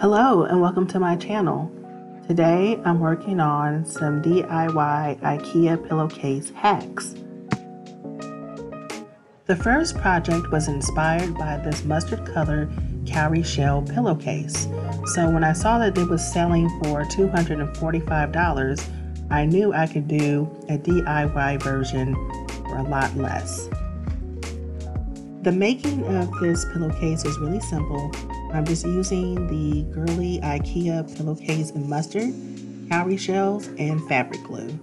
Hello and welcome to my channel. Today I'm working on some DIY IKEA pillowcase hacks. The first project was inspired by this mustard colored cowrie shell pillowcase. So when I saw that it was selling for $245, I knew I could do a DIY version for a lot less. The making of this pillowcase was really simple. I'm just using the Gurli IKEA pillowcase in mustard, cowrie shells, and fabric glue.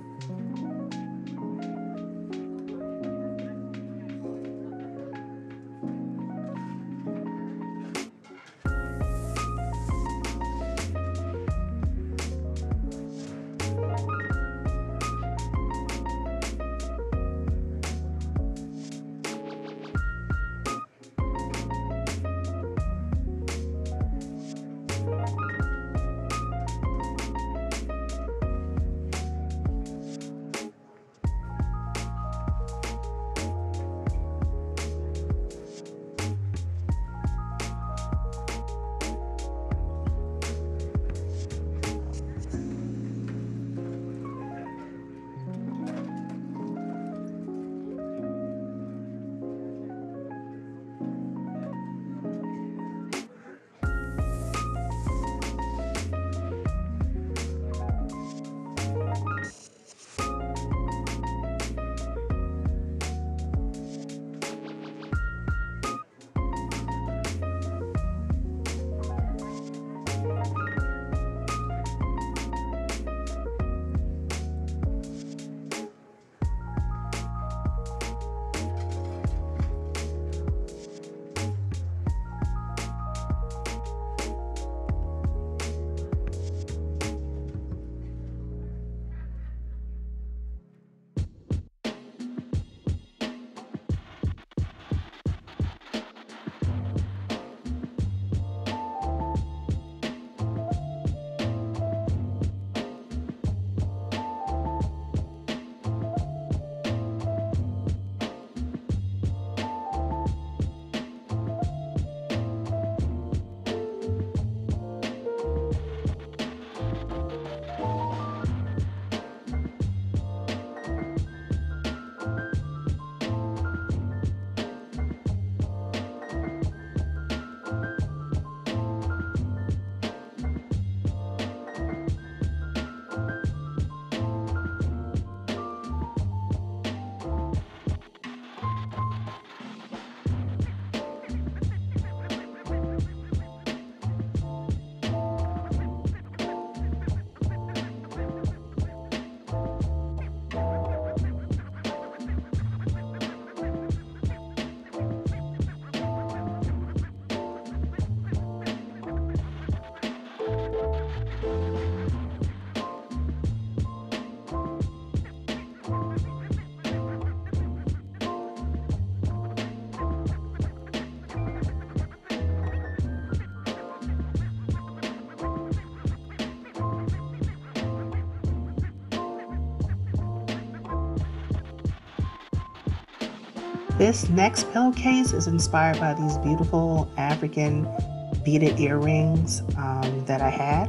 This next pillowcase is inspired by these beautiful African beaded earrings that I had,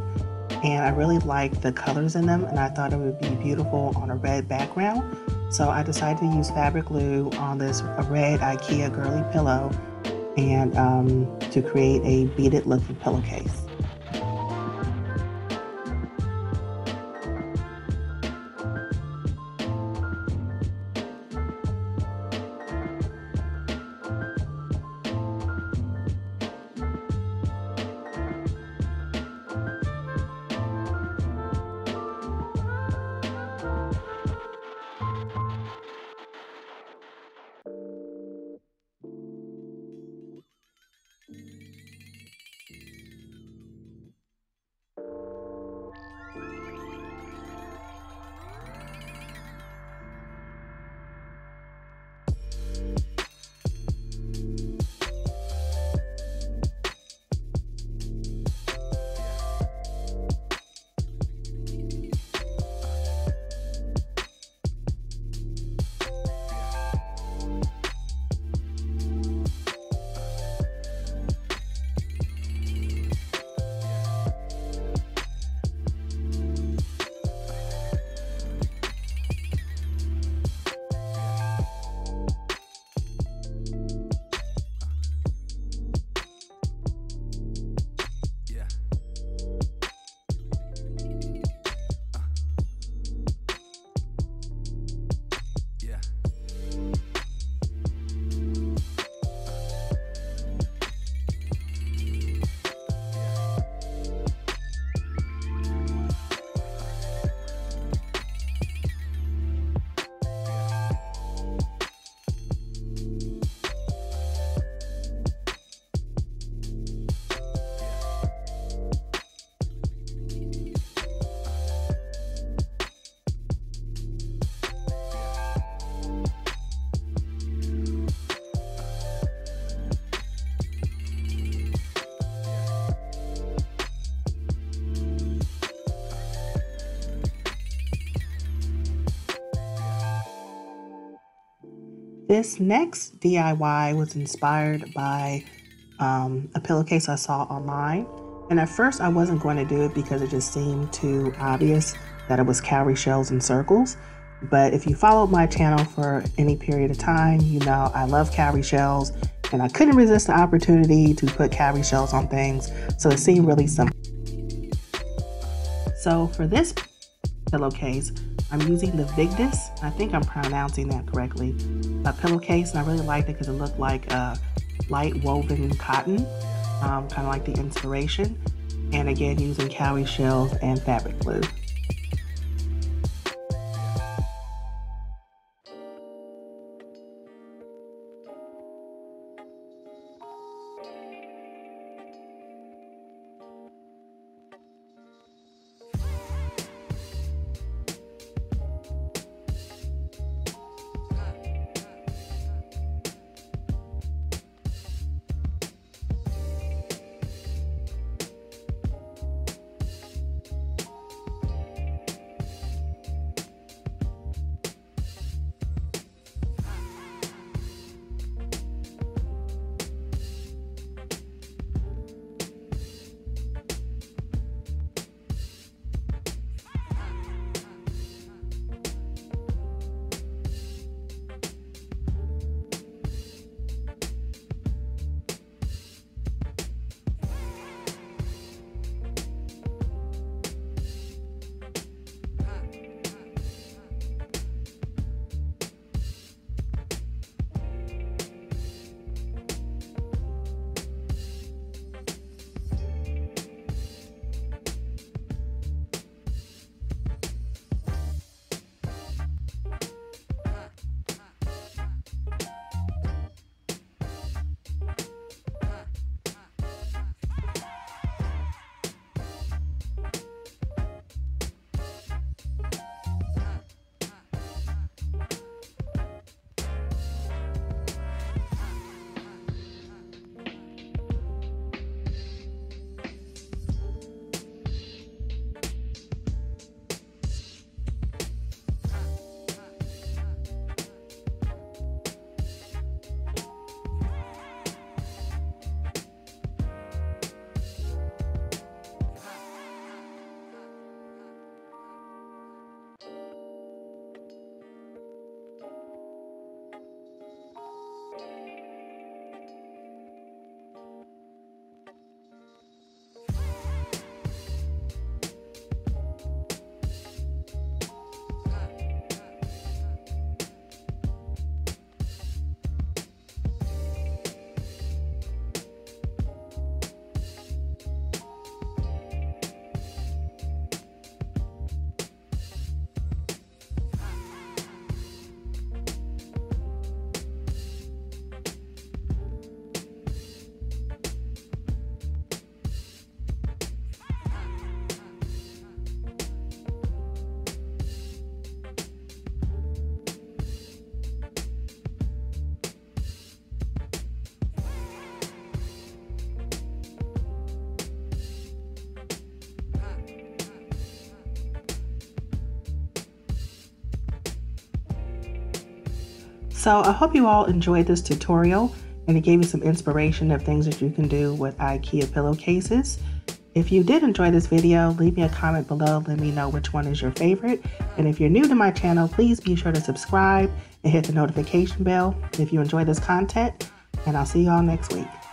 and I really liked the colors in them and I thought it would be beautiful on a red background. So I decided to use fabric glue on this red IKEA Gurli pillow and to create a beaded looking pillowcase. This next DIY was inspired by a pillowcase I saw online. And at first I wasn't going to do it because it just seemed too obvious that it was cowrie shells and circles. But if you followed my channel for any period of time, you know I love cowrie shells, and I couldn't resist the opportunity to put cowrie shells on things, so it seemed really simple. So for this pillowcase, I'm using the Vigdus, I think I'm pronouncing that correctly, a pillowcase, and I really liked it because it looked like a light woven cotton, kind of like the inspiration, and again using cowrie shells and fabric glue. So I hope you all enjoyed this tutorial and it gave you some inspiration of things that you can do with IKEA pillowcases. If you did enjoy this video, leave me a comment below, let me know which one is your favorite. And if you're new to my channel, please be sure to subscribe and hit the notification bell if you enjoy this content, and I'll see y'all next week.